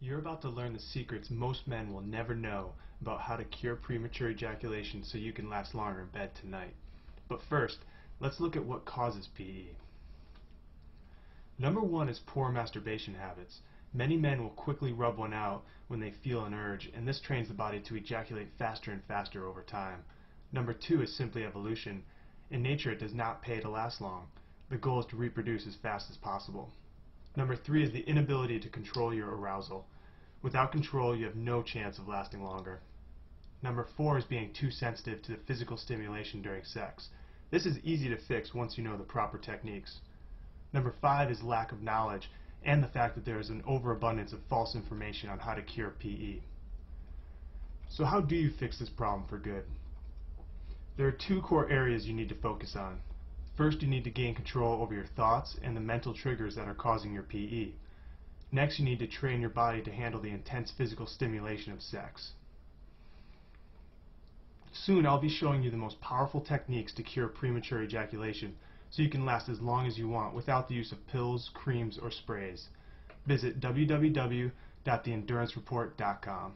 You're about to learn the secrets most men will never know about how to cure premature ejaculation so you can last longer in bed tonight. But first, let's look at what causes PE. Number one is poor masturbation habits. Many men will quickly rub one out when they feel an urge, and this trains the body to ejaculate faster and faster over time. Number two is simply evolution. In nature, it does not pay to last long. The goal is to reproduce as fast as possible. Number three is the inability to control your arousal. Without control, you have no chance of lasting longer. Number four is being too sensitive to the physical stimulation during sex. This is easy to fix once you know the proper techniques. Number five is lack of knowledge and the fact that there is an overabundance of false information on how to cure PE. So how do you fix this problem for good? There are two core areas you need to focus on. First, you need to gain control over your thoughts and the mental triggers that are causing your PE. Next, you need to train your body to handle the intense physical stimulation of sex. Soon, I'll be showing you the most powerful techniques to cure premature ejaculation so you can last as long as you want without the use of pills, creams, or sprays. Visit www.theendurancereport.com.